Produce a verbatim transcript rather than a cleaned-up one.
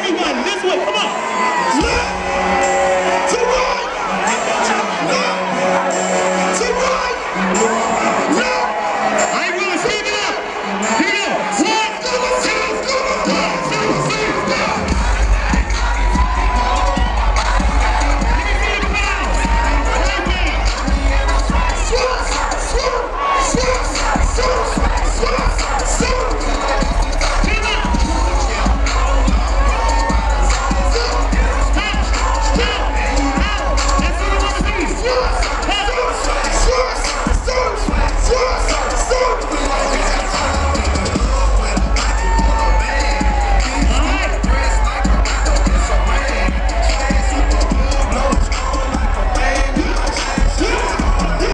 Everyone, this way, come on.